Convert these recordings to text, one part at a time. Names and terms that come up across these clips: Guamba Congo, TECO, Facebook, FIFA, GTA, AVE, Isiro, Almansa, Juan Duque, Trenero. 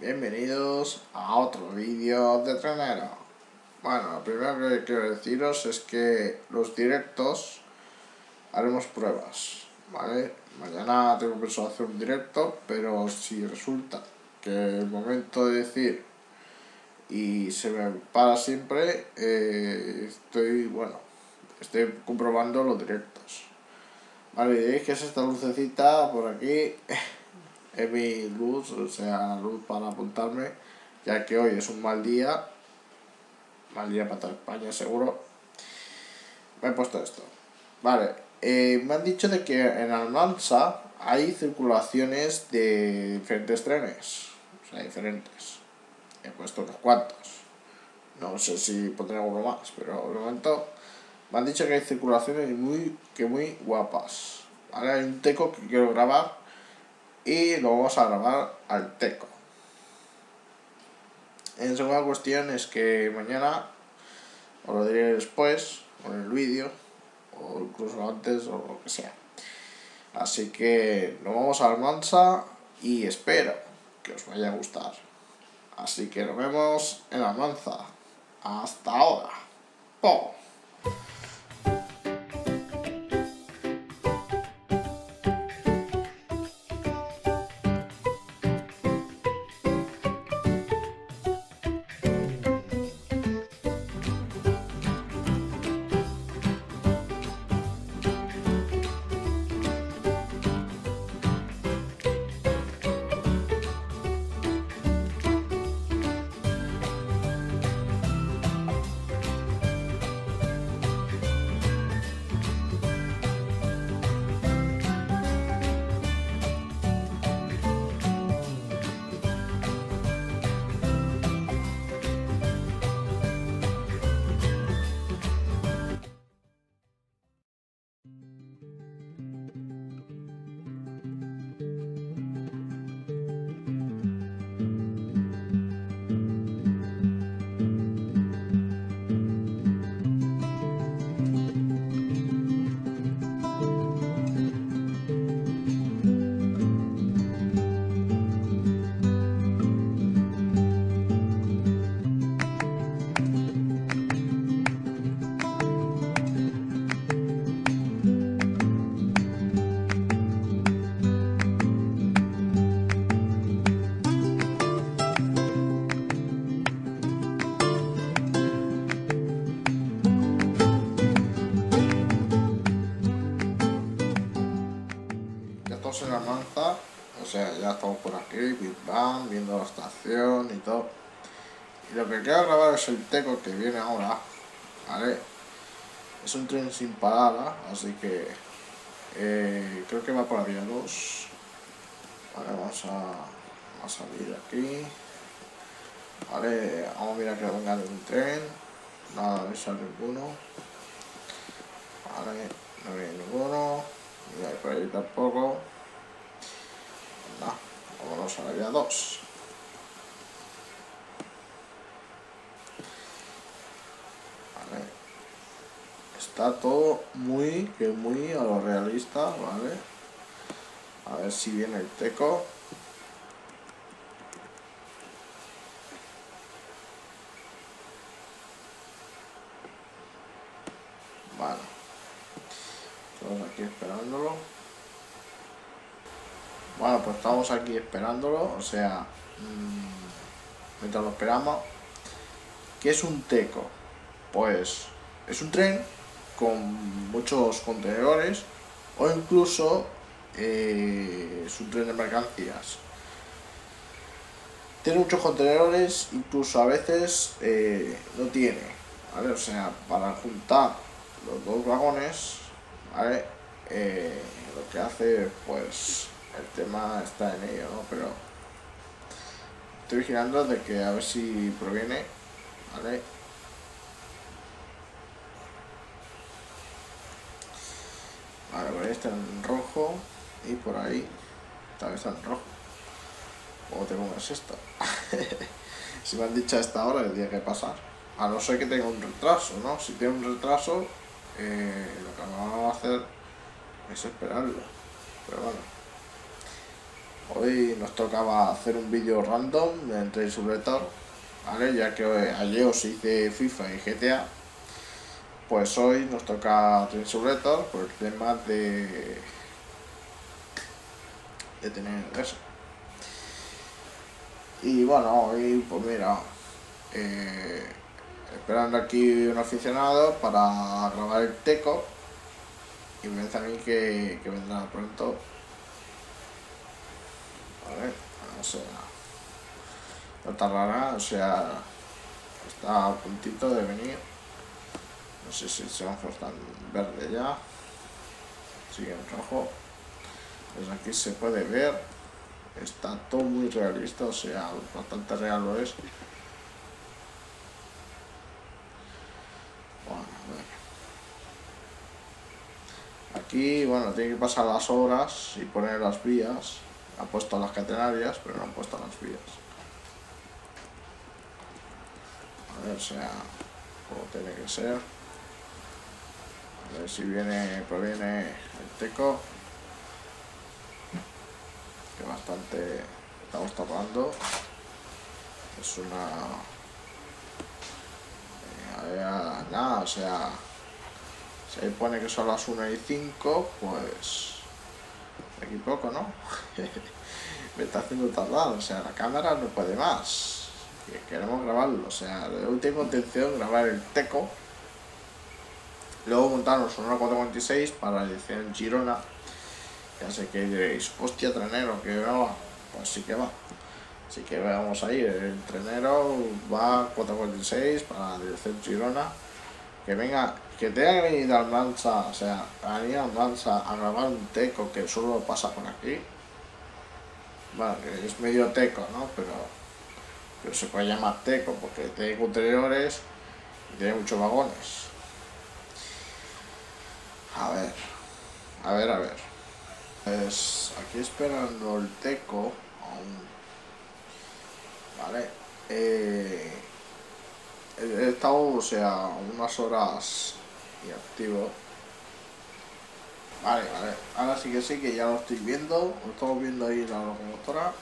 Bienvenidos a otro vídeo de Trenero. Bueno, lo primero que quiero deciros es que los directos haremos pruebas, ¿vale? Mañana tengo pensado hacer un directo, pero si resulta que el momento de decir y se me para siempre, estoy comprobando los directos. Vale, veis que es esta lucecita por aquí. Es mi luz, o sea, la luz para apuntarme, ya que hoy es un mal día para toda España, seguro. Me he puesto esto. Vale, me han dicho de que en Almansa hay circulaciones de diferentes trenes, o sea, diferentes. He puesto unos cuantos, no sé si pondré alguno más, pero de momento me han dicho que hay circulaciones muy guapas. Vale, hay un TECO que quiero grabar y lo vamos a grabar al TECO. En segunda cuestión es que mañana, os lo diré después, con el vídeo, o incluso antes, o lo que sea. Así que nos vamos a Almansa y espero que os vaya a gustar. Así que nos vemos en Almansa. Hasta ahora. ¡Pum! En Almansa, o sea, ya estamos por aquí, Big Bang, viendo la estación y todo. Y lo que quiero grabar es el TECO que viene ahora, ¿vale? Es un tren sin parada, así que creo que va por la vía 2. Vale, vamos a salir aquí. Vale, vamos a mirar que venga de un tren. Nada, no sale ninguno. Vale, no viene ninguno. Y ahí por ahí tampoco. Vámonos a la vía 2. Vale. Está todo muy a lo realista, ¿vale? A ver si viene el TECO. Vale. Estamos aquí esperándolo. Bueno, pues estamos aquí esperándolo, o sea, mientras lo esperamos. ¿Qué es un TECO? Pues es un tren con muchos contenedores, o incluso es un tren de mercancías. Tiene muchos contenedores, incluso a veces no tiene, ¿vale? O sea, para juntar los dos vagones, ¿vale? Lo que hace, pues... el tema está en ello, ¿no? Pero estoy vigilando de que a ver si proviene, ¿vale? Vale, por ahí está en rojo y por ahí también está en rojo. ¿Cómo te pongas esto? Si me han dicho a esta hora, tendría que pasar. A no ser que tenga un retraso, ¿no? Si tiene un retraso, lo que vamos a hacer es esperarlo. Pero bueno. Hoy nos tocaba hacer un vídeo random del Train Simulator, ¿vale? Ya que ayer os hice FIFA y GTA, pues hoy nos toca Train Simulator por el tema de tener eso. Y bueno, hoy pues mira, esperando aquí un aficionado para grabar el TECO, y me parece a mí que vendrá pronto. Vale, o sea, no tardará, o sea, está a puntito de venir. No sé si se va a forzar verde ya. Sigue en rojo. Pues aquí se puede ver. Está todo muy realista, o sea, bastante real lo es. Bueno, bueno. Aquí, bueno, tiene que pasar las obras y poner las vías. Han puesto las catenarias, pero no han puesto las vías. A ver, o sea, como tiene que ser. A ver si viene, proviene el TECO. Que bastante estamos tapando. Es una... a ver, nada, o sea... Si ahí pone que son las 1:05, pues... Aquí poco, ¿no? Me está haciendo tardar, o sea, la cámara no puede más. Queremos grabarlo, o sea, la última intención grabar el TECO. Luego montarnos una 446 para la edición Girona. Ya sé que diréis, hostia, trenero, que va. Pues sí que va. Así que vamos ahí, el trenero va 446 para la dirección Girona. Que venga, que tenga que venir Almansa, o sea, Almansa a grabar un TECO que solo pasa por aquí. Bueno, que es medio TECO, ¿no? Pero se puede llamar TECO porque tiene contenedores y tiene muchos vagones. A ver. Pues aquí esperando el TECO aún. Vale. He estado, o sea, unas horas y activo. Vale, ahora sí que ya lo estoy viendo. Lo estamos viendo ahí la locomotora.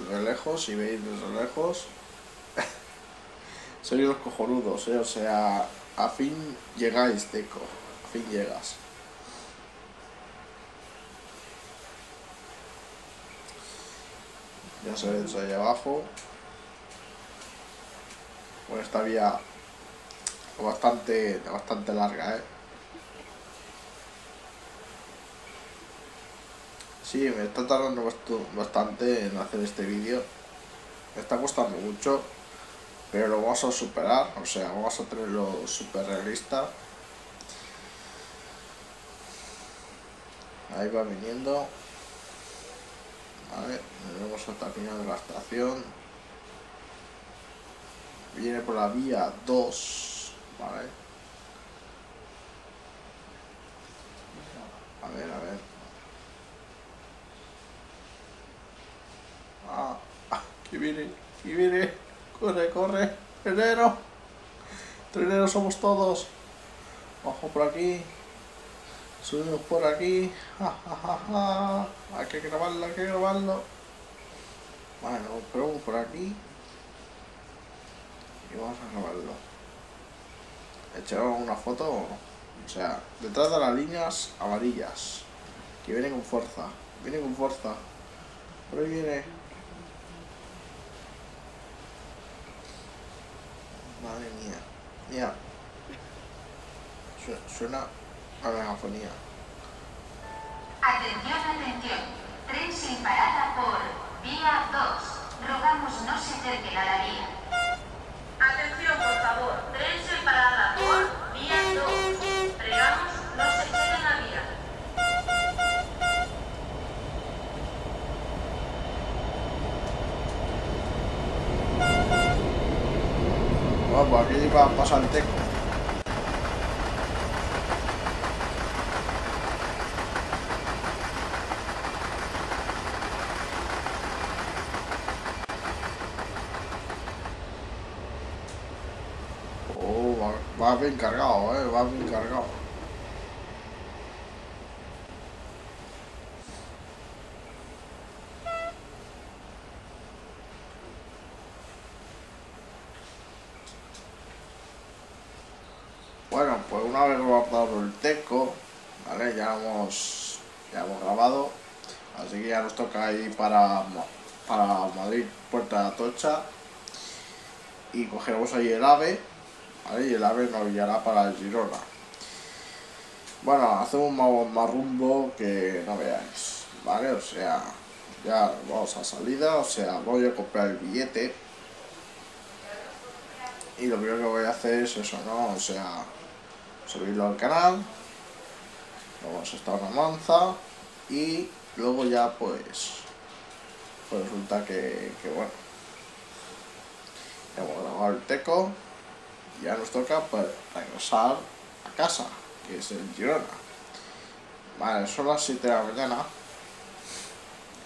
Desde lejos, si veis desde lejos. Soy los cojonudos, o sea, a fin llegáis, TECO. A fin llegas. Ya se ve desde ahí abajo. Bueno, esta vía bastante larga, ¿eh? Sí, me está tardando bastante en hacer este vídeo. Me está costando mucho, pero lo vamos a superar, o sea, vamos a tenerlo super realista. Ahí va viniendo. Vale, nos vemos hasta el final de la estación. Viene por la vía 2, ¿vale? A ver. Ah, aquí viene. Corre. Trenero somos todos. Bajo por aquí. Subimos por aquí. Ja. Hay que grabarlo. Bueno, probamos por aquí. Y vamos a grabarlo. Echamos una foto, o sea, detrás de las líneas amarillas. Que viene con fuerza. Por ahí viene. Madre mía. Mira. Suena a megafonía. Atención. Tren sin parada por vía 2. Rogamos no se acerquen a la vía. Atención, por favor, tren sin parada por vía 2. Frenamos, no se queden a vía. Bueno, pues aquí va a pasar el TECO. Va bien cargado, hagan, pues una vez hemos dado el teco, ¿vale? Ya hemos grabado, así que ya nos toca ir para Madrid, Puerta de Atocha, y cogeremos ahí el AVE, ¿vale? Y el AVE nos guiará para el Girona. Bueno, hacemos más rumbo que no veáis, ¿vale? O sea, ya vamos a salida, o sea, voy a comprar el billete. Y lo primero que voy a hacer es eso, ¿no? O sea, subirlo al canal, luego se está Almansa y luego ya pues resulta que bueno, ya hemos grabado el teco y ya nos toca pues regresar a casa, que es el Girona. Vale, son las 7 de la mañana,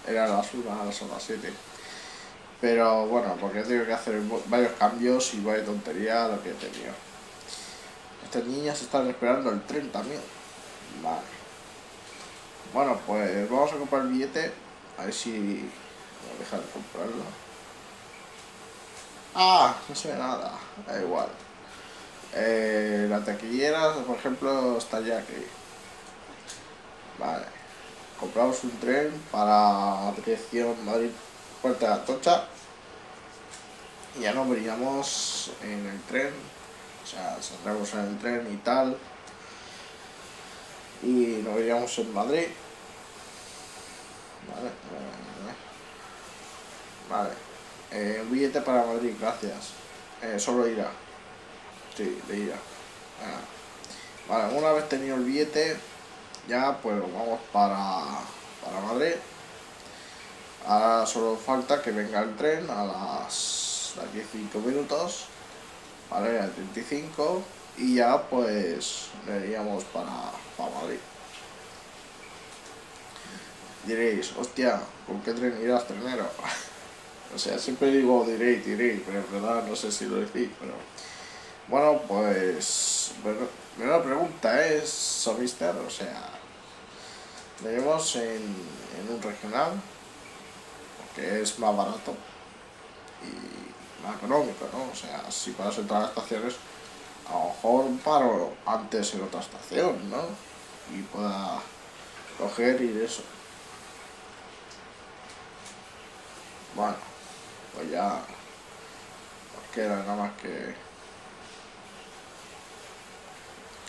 eran las 1, ahora son las 7. Pero bueno, porque he tenido que hacer varios cambios y varias tonterías lo que he tenido. Estas niñas están esperando el tren también. Vale. Bueno, pues vamos a comprar el billete. A ver si me dejan de comprarlo. ¡Ah! No se ve nada. Da igual. La taquillera, por ejemplo, está ya aquí. Vale. Compramos un tren para dirección Madrid. Puerta de Atocha, y ya nos veríamos en el tren, o sea, saldremos en el tren y tal, y nos veríamos en Madrid. Vale, un billete para Madrid, gracias. Solo irá, sí, de ida. Vale, una vez tenido el billete, ya pues vamos para Madrid. Ahora solo falta que venga el tren a las de aquí 5 minutos, ¿vale? A 35, y ya pues iríamos para Madrid. Diréis, hostia, ¿con qué tren irás, trenero? O sea, siempre digo diréis, pero en verdad no sé si lo decís, pero... Bueno, pues... Primera pregunta es, ¿sabéis ter? O sea... Venimos en un regional, que es más barato y más económico, ¿no? O sea, si paras en todas las estaciones, a lo mejor paro antes en otra estación, ¿no? Y pueda coger y eso. Bueno, pues ya nos queda nada más que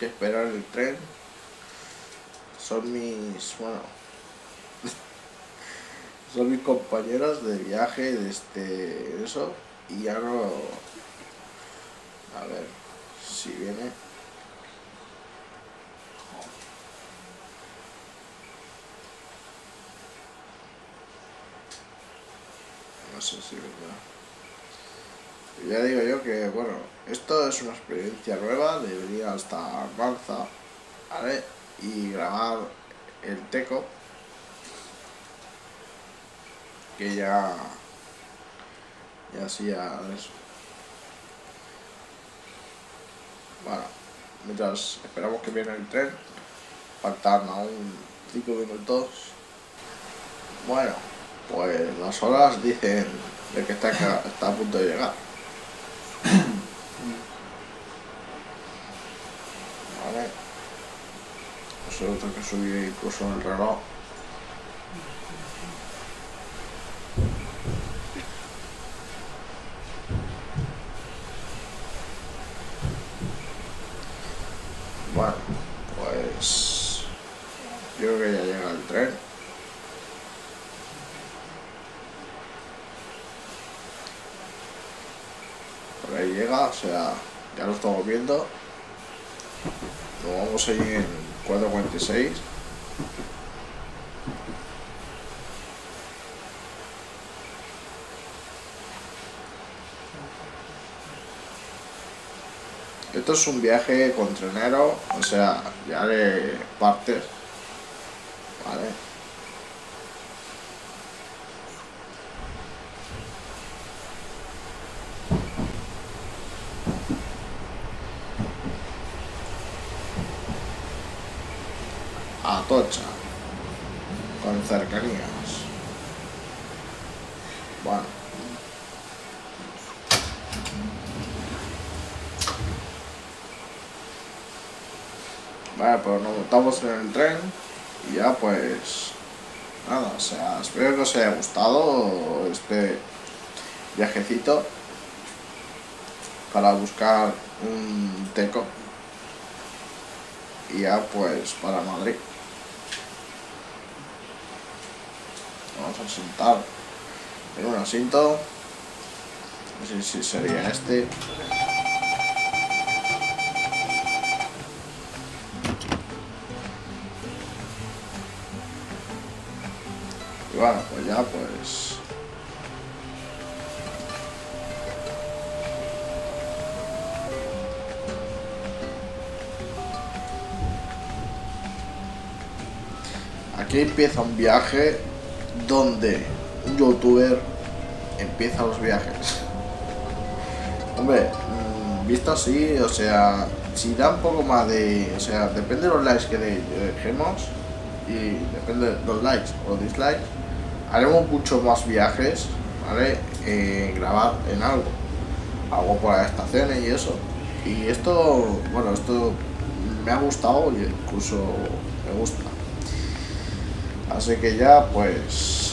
esperar el tren. Son mis... bueno... son mis compañeras de viaje de eso, y ya no, a ver si viene. No sé si vendrá. Ya digo yo que bueno, esto es una experiencia nueva de venir hasta Almansa, ¿vale? Y grabar el teco, que ya hacía eso. Bueno, mientras esperamos que viene el tren, faltan aún 5 minutos. Bueno, pues las horas dicen de que está a punto de llegar. Vale, eso tengo que subir incluso en el reloj. Bueno, pues yo creo que ya llega el tren. Por ahí llega, o sea, ya lo estamos viendo. Nos vamos ahí en 4:46. Esto es un viaje con trenero, o sea, ya de partes, ¿vale? Atocha, con cercanías. Bueno. Vale, pues nos montamos en el tren y ya pues nada, o sea, espero que os haya gustado este viajecito para buscar un teco y ya pues para Madrid. Vamos a sentar en un asiento, no sé si sería este. Y bueno, pues ya pues aquí empieza un viaje donde un youtuber empieza los viajes. Hombre, visto así, o sea, si da un poco más de, o sea, depende de los likes que dejemos y depende de los likes o los dislikes, haremos muchos más viajes, ¿vale? Grabar en algo por las estaciones y eso. Y esto, bueno, esto me ha gustado y incluso me gusta. Así que ya pues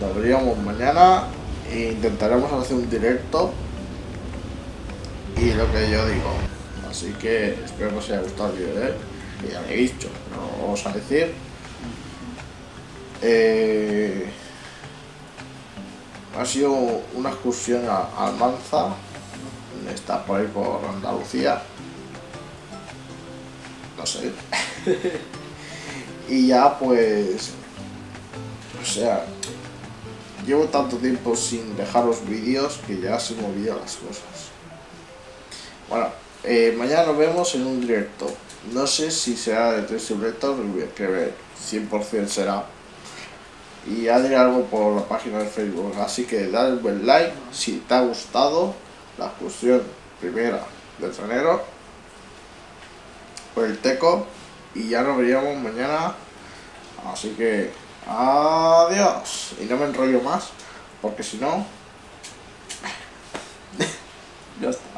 lo veríamos mañana e intentaremos hacer un directo y lo que yo digo. Así que espero que os haya gustado el vídeo, ¿eh? Que ya lo he dicho, no vamos a decir. Ha sido una excursión a Almansa, está por ahí por Andalucía, no sé. Y ya pues, o sea, llevo tanto tiempo sin dejaros vídeos que ya se me olvidan las cosas. Bueno, mañana nos vemos en un directo. No sé si será de 3 directos, lo voy a escribir, 100% será. Y ya diré algo por la página de Facebook. Así que dale un buen like si te ha gustado la excursión primera del trenero por el teco. Y ya nos veríamos mañana. Así que adiós. Y no me enrollo más porque si no ya está.